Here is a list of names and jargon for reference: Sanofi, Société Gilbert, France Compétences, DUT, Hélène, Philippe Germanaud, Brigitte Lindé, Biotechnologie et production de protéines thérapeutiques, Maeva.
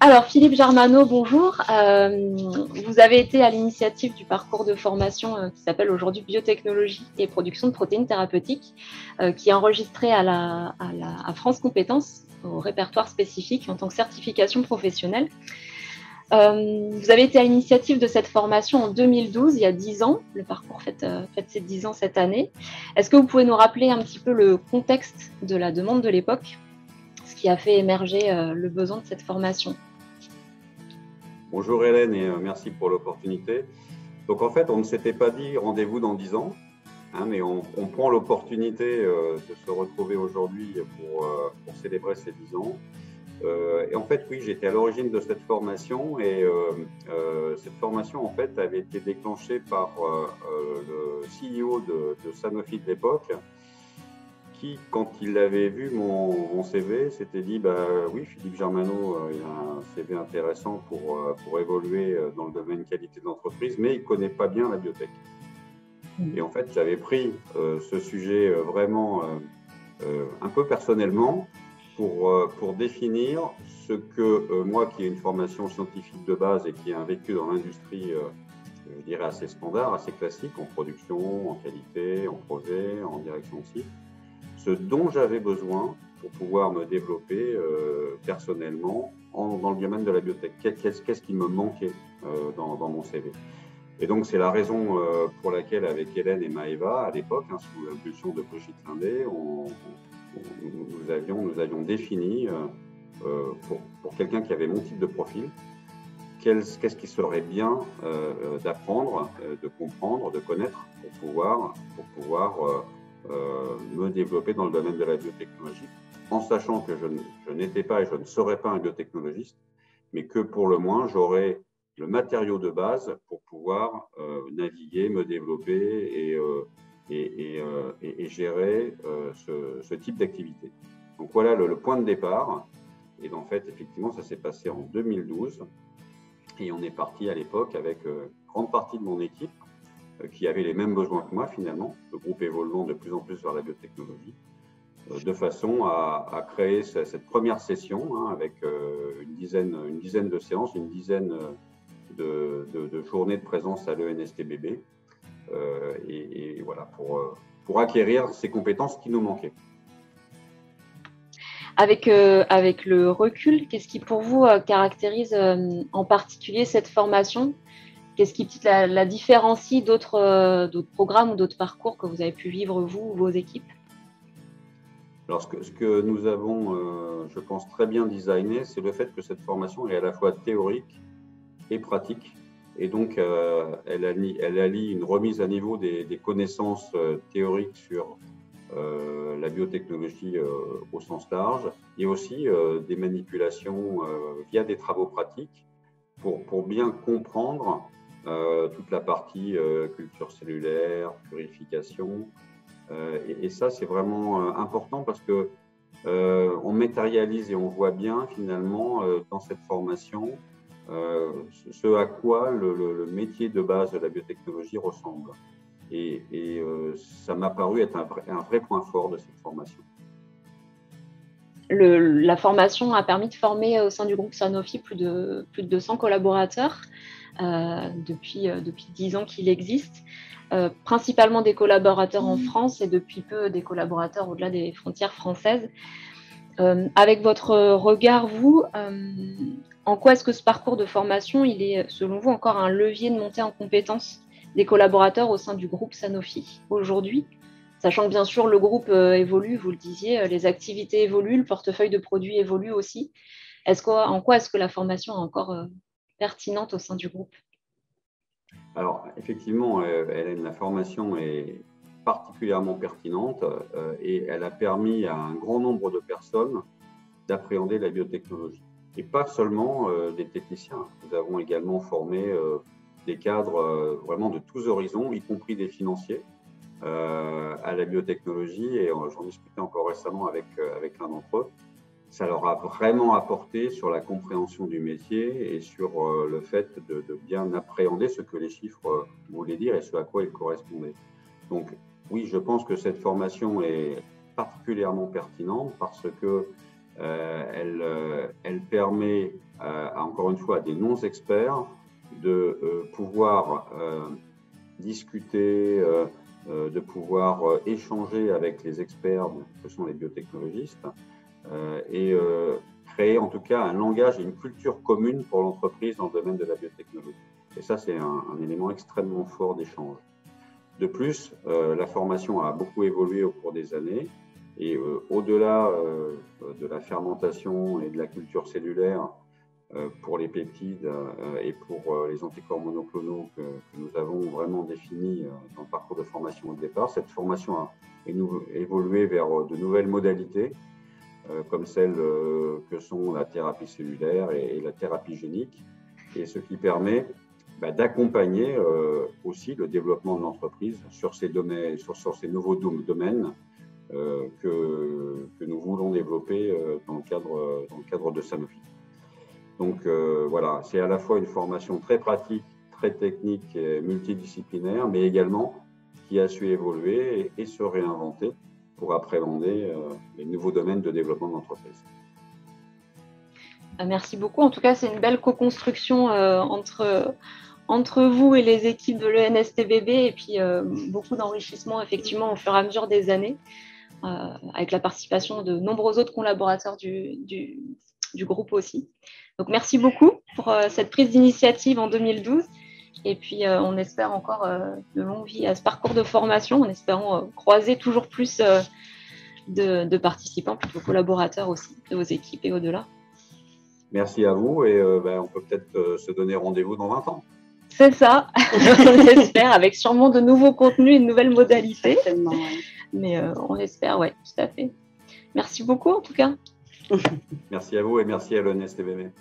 Alors, Philippe Germanaud, bonjour. Vous avez été à l'initiative du parcours de formation qui s'appelle aujourd'hui Biotechnologie et production de protéines thérapeutiques, qui est enregistré à France Compétences, au répertoire spécifique en tant que certification professionnelle. Vous avez été à l'initiative de cette formation en 2012, il y a 10 ans. Le parcours fête ses 10 ans cette année. Est-ce que vous pouvez nous rappeler un petit peu le contexte de la demande de l'époque ? Ce qui a fait émerger le besoin de cette formation. Bonjour Hélène et merci pour l'opportunité. Donc en fait, on ne s'était pas dit rendez-vous dans 10 ans, hein, mais on prend l'opportunité de se retrouver aujourd'hui pour célébrer ces 10 ans. Et en fait, oui, j'étais à l'origine de cette formation et cette formation en fait avait été déclenchée par le CEO de Sanofi de l'époque, qui, quand il avait vu mon CV, s'était dit bah, « Oui, Philippe Germanaud, il a un CV intéressant pour évoluer dans le domaine qualité d'entreprise, mais il ne connaît pas bien la biotech. » Et en fait, j'avais pris ce sujet vraiment un peu personnellement pour définir ce que moi, qui ai une formation scientifique de base et qui ai un vécu dans l'industrie, je dirais assez standard, assez classique, en production, en qualité, en projet, en direction de site, ce dont j'avais besoin pour pouvoir me développer personnellement dans le domaine de la biotech. Qu'est-ce qui me manquait dans mon CV? Et donc, c'est la raison pour laquelle, avec Hélène et Maeva, à l'époque, hein, sous l'impulsion de Brigitte Lindé, nous avions défini, pour quelqu'un qui avait mon type de profil, qu'est-ce qui serait bien d'apprendre, de comprendre, de connaître pour pouvoir me développer dans le domaine de la biotechnologie, en sachant que je n'étais pas et je ne serais pas un biotechnologiste, mais que pour le moins j'aurais le matériau de base pour pouvoir naviguer, me développer et gérer ce type d'activité. Donc voilà le point de départ, et en fait effectivement ça s'est passé en 2012 et on est parti à l'époque avec grande partie de mon équipe qui avaient les mêmes besoins que moi finalement, le groupe évoluant de plus en plus vers la biotechnologie, de façon à créer cette première session, hein, avec une dizaine de séances, une dizaine de journées de présence à l'ENSTBB, et voilà, pour acquérir ces compétences qui nous manquaient. Avec le recul, qu'est-ce qui pour vous caractérise en particulier cette formation ? Qu'est-ce qui la différencie d'autres programmes ou d'autres parcours que vous avez pu vivre, vous ou vos équipes? Alors, ce que nous avons, je pense, très bien designé, c'est le fait que cette formation est à la fois théorique et pratique. Et donc, elle allie une remise à niveau des connaissances théoriques sur la biotechnologie au sens large, et aussi des manipulations via des travaux pratiques pour bien comprendre toute la partie culture cellulaire, purification. Et ça, c'est vraiment important parce que on matérialise et on voit bien finalement dans cette formation ce à quoi le métier de base de la biotechnologie ressemble. Et ça m'a paru être un vrai point fort de cette formation. La formation a permis de former au sein du groupe Sanofi plus de 200 collaborateurs depuis 10 ans qu'il existe, principalement des collaborateurs en France et depuis peu des collaborateurs au-delà des frontières françaises. Avec votre regard, vous, en quoi est-ce que ce parcours de formation, il est selon vous encore un levier de montée en compétences des collaborateurs au sein du groupe Sanofi aujourd'hui ? Sachant que bien sûr, le groupe évolue, vous le disiez, les activités évoluent, le portefeuille de produits évolue aussi. En quoi est-ce que la formation est encore pertinente au sein du groupe? Alors, effectivement, Hélène, la formation est particulièrement pertinente et elle a permis à un grand nombre de personnes d'appréhender la biotechnologie. Et pas seulement des techniciens. Nous avons également formé des cadres vraiment de tous horizons, y compris des financiers, à la biotechnologie, et j'en discutais encore récemment avec l'un d'entre eux. Ça leur a vraiment apporté sur la compréhension du métier et sur le fait de bien appréhender ce que les chiffres voulaient dire et ce à quoi ils correspondaient. Donc oui, je pense que cette formation est particulièrement pertinente parce que Elle permet, encore une fois, à des non-experts de pouvoir discuter, de pouvoir échanger avec les experts, que sont les biotechnologistes, et créer en tout cas un langage et une culture commune pour l'entreprise dans le domaine de la biotechnologie. Et ça, c'est un élément extrêmement fort d'échange. De plus, la formation a beaucoup évolué au cours des années et au-delà de la fermentation et de la culture cellulaire pour les peptides et pour les anticorps monoclonaux que nous avons vraiment définis dans le parcours de formation au départ, cette formation a évolué vers de nouvelles modalités comme celles que sont la thérapie cellulaire et la thérapie génique, et ce qui permet d'accompagner aussi le développement de l'entreprise sur ces domaines, sur ces nouveaux domaines que nous voulons développer dans le cadre de Sanofi. Donc voilà, c'est à la fois une formation très pratique, très technique et multidisciplinaire, mais également qui a su évoluer et se réinventer pour appréhender les nouveaux domaines de développement de l'entreprise. Merci beaucoup. En tout cas, c'est une belle co-construction entre vous et les équipes de l'ENSTBB, et puis beaucoup d'enrichissement effectivement au fur et à mesure des années, avec la participation de nombreux autres collaborateurs du groupe aussi. Donc merci beaucoup pour cette prise d'initiative en 2012, et puis on espère encore de longue vie à ce parcours de formation, en espérant croiser toujours plus de participants, puis de collaborateurs aussi, de vos équipes et au-delà. Merci à vous, et on peut peut-être se donner rendez-vous dans 20 ans. C'est ça, on espère, avec sûrement de nouveaux contenus et de nouvelles modalités. Mais on espère, oui, tout à fait. Merci beaucoup en tout cas. Merci à vous et merci à l'ENSTBB.